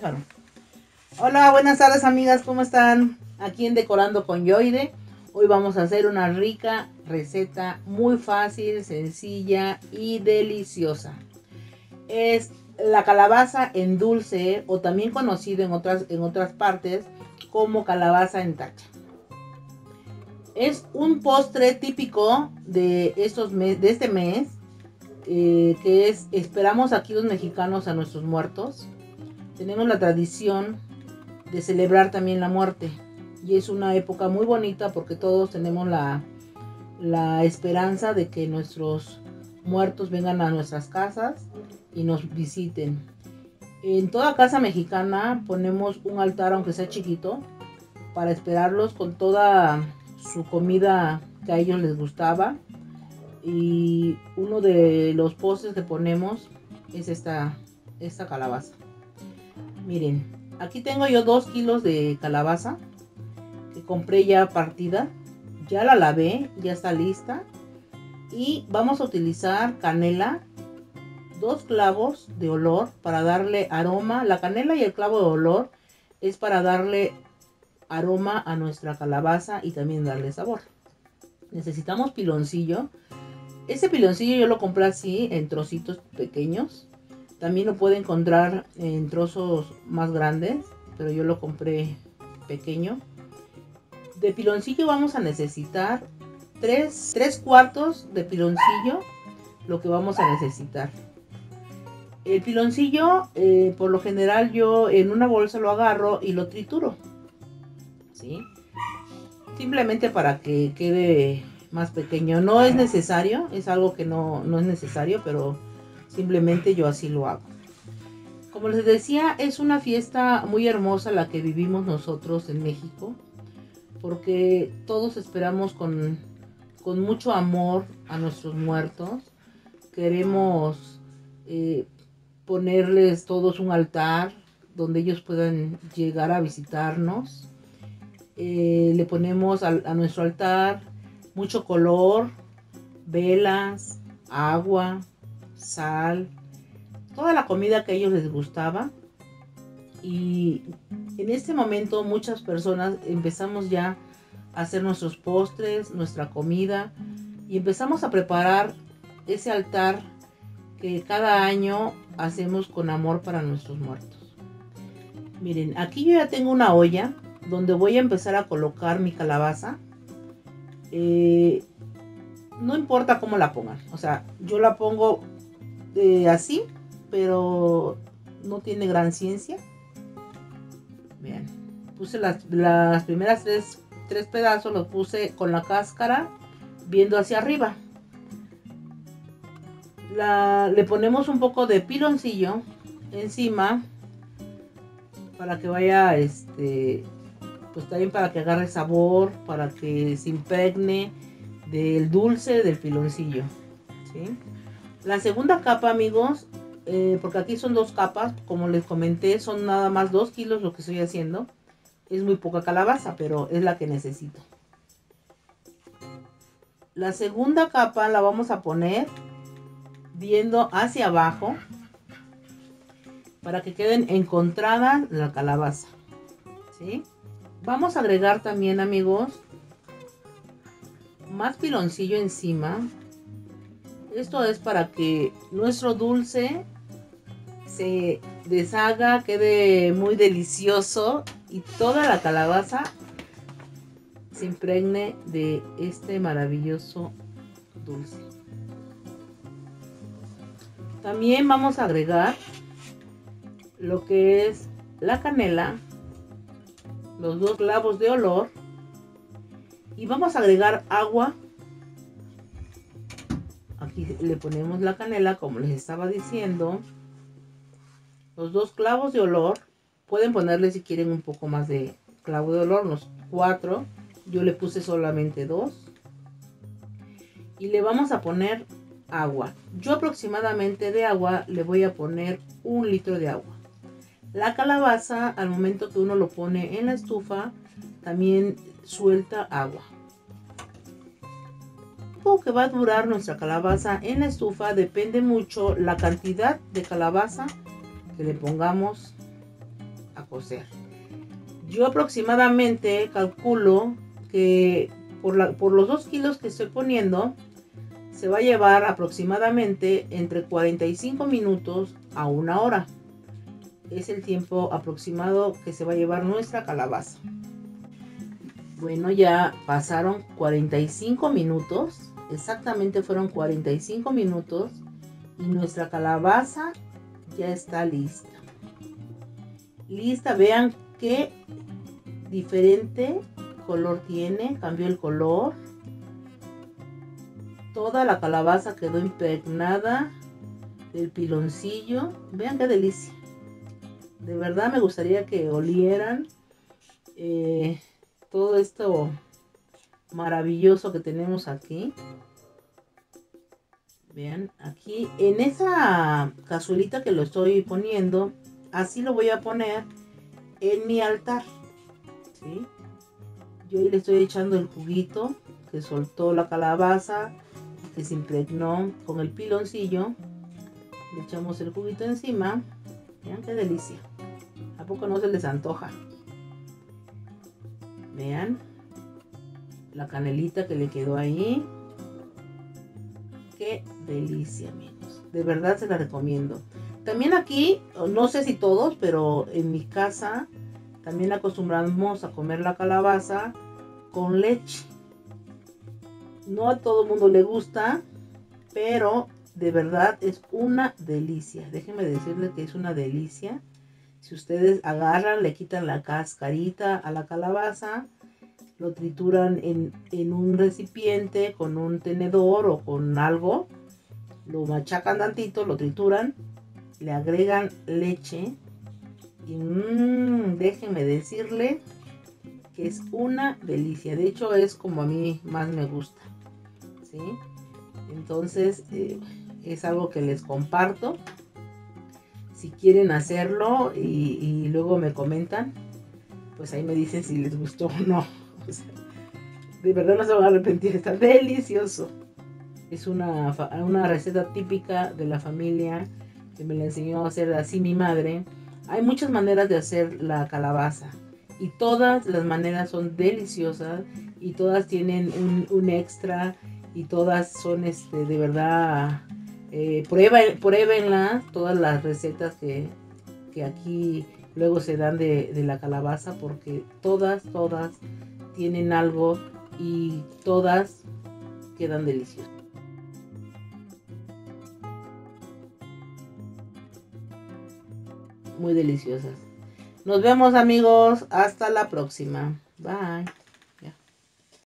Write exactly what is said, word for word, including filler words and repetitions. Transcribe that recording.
Claro. Hola, buenas tardes amigas, ¿cómo están? Aquí en Decorando con Yoide. Hoy vamos a hacer una rica receta muy fácil, sencilla y deliciosa. Es la calabaza en dulce o también conocido en otras, en otras partes como calabaza en tacha. Es un postre típico de, estos mes, de este mes eh, que es, esperamos aquí los mexicanos a nuestros muertos. Tenemos la tradición de celebrar también la muerte y es una época muy bonita porque todos tenemos la, la esperanza de que nuestros muertos vengan a nuestras casas y nos visiten. En toda casa mexicana ponemos un altar, aunque sea chiquito, para esperarlos con toda su comida que a ellos les gustaba, y uno de los postres que ponemos es esta, esta calabaza. Miren, aquí tengo yo dos kilos de calabaza que compré ya partida, ya la lavé, ya está lista, y vamos a utilizar canela, dos clavos de olor para darle aroma. La canela y el clavo de olor es para darle aroma a nuestra calabaza y también darle sabor. Necesitamos piloncillo. Este piloncillo yo lo compré así en trocitos pequeños. También lo puede encontrar en trozos más grandes, pero yo lo compré pequeño. De piloncillo vamos a necesitar tres cuartos de piloncillo, lo que vamos a necesitar. El piloncillo, eh, por lo general yo en una bolsa lo agarro y lo trituro, ¿sí? Simplemente para que quede más pequeño. No es necesario, es algo que no, no es necesario, pero simplemente yo así lo hago. Como les decía, es una fiesta muy hermosa la que vivimos nosotros en México, porque todos esperamos con, con mucho amor a nuestros muertos. Queremos eh, ponerles todos un altar donde ellos puedan llegar a visitarnos. Eh, le ponemos a, a nuestro altar mucho color, velas, agua, sal, toda la comida que a ellos les gustaba. Y en este momento muchas personas empezamos ya a hacer nuestros postres, nuestra comida, y empezamos a preparar ese altar que cada año hacemos con amor para nuestros muertos. Miren, aquí yo ya tengo una olla donde voy a empezar a colocar mi calabaza. Eh, no importa cómo la pongan, o sea, yo la pongo Eh, así, pero no tiene gran ciencia. Vean, puse las, las primeras tres, tres pedazos, los puse con la cáscara viendo hacia arriba. La, le ponemos un poco de piloncillo encima para que vaya, este, pues también para que agarre sabor, para que se impregne del dulce del piloncillo, ¿sí? La segunda capa, amigos, eh, porque aquí son dos capas, como les comenté, son nada más dos kilos lo que estoy haciendo. Es muy poca calabaza, pero es la que necesito. La segunda capa la vamos a poner viendo hacia abajo para que queden encontradas la calabaza, ¿sí? Vamos a agregar también, amigos, más piloncillo encima. Esto es para que nuestro dulce se deshaga, quede muy delicioso y toda la calabaza se impregne de este maravilloso dulce. También vamos a agregar lo que es la canela, los dos clavos de olor, y vamos a agregar agua. Aquí le ponemos la canela, como les estaba diciendo, los dos clavos de olor. Pueden ponerle si quieren un poco más de clavo de olor, unos cuatro. Yo le puse solamente dos. Y le vamos a poner agua. Yo aproximadamente de agua le voy a poner un litro de agua. La calabaza, al momento que uno lo pone en la estufa, también suelta agua. Que va a durar nuestra calabaza en la estufa depende mucho la cantidad de calabaza que le pongamos coser. Yo aproximadamente calculo que por, la, por los dos kilos que estoy poniendo, se va a llevar aproximadamente entre cuarenta y cinco minutos a una hora. Es el tiempo aproximado que se va a llevar nuestra calabaza. Bueno, ya pasaron cuarenta y cinco minutos. Exactamente fueron cuarenta y cinco minutos. Y nuestra calabaza ya está lista. Lista, vean qué diferente color tiene. Cambió el color. Toda la calabaza quedó impregnada del piloncillo. Vean qué delicia. De verdad me gustaría que olieran eh, todo esto maravilloso que tenemos aquí. Vean, aquí en esa cazuelita que lo estoy poniendo, así lo voy a poner en mi altar. ¿Sí? Yo ahí le estoy echando el juguito que soltó la calabaza, que se impregnó con el piloncillo. Le echamos el juguito encima. Vean qué delicia. ¿A poco no se les antoja? Vean la canelita que le quedó ahí. Qué delicia, amigos. De verdad se la recomiendo. También aquí, no sé si todos, pero en mi casa también acostumbramos a comer la calabaza con leche. No a todo el mundo le gusta, pero de verdad es una delicia. Déjenme decirles que es una delicia. Si ustedes agarran, le quitan la cascarita a la calabaza, lo trituran en, en un recipiente con un tenedor o con algo, lo machacan tantito, lo trituran, le agregan leche y mmm, déjenme decirle que es una delicia. De hecho, es como a mí más me gusta, ¿sí? Entonces eh, es algo que les comparto. Si quieren hacerlo y, y luego me comentan, pues ahí me dicen si les gustó o no. O sea, de verdad no se van a arrepentir, está delicioso. Es una, una receta típica de la familia que me la enseñó a hacer así mi madre. Hay muchas maneras de hacer la calabaza y todas las maneras son deliciosas y todas tienen un, un extra. Y todas son este, de verdad, eh, pruébenlas, pruébenla, todas las recetas que, que aquí luego se dan de, de la calabaza, porque todas, todas tienen algo y todas quedan deliciosas. Muy deliciosas. Nos vemos, amigos, hasta la próxima. Bye.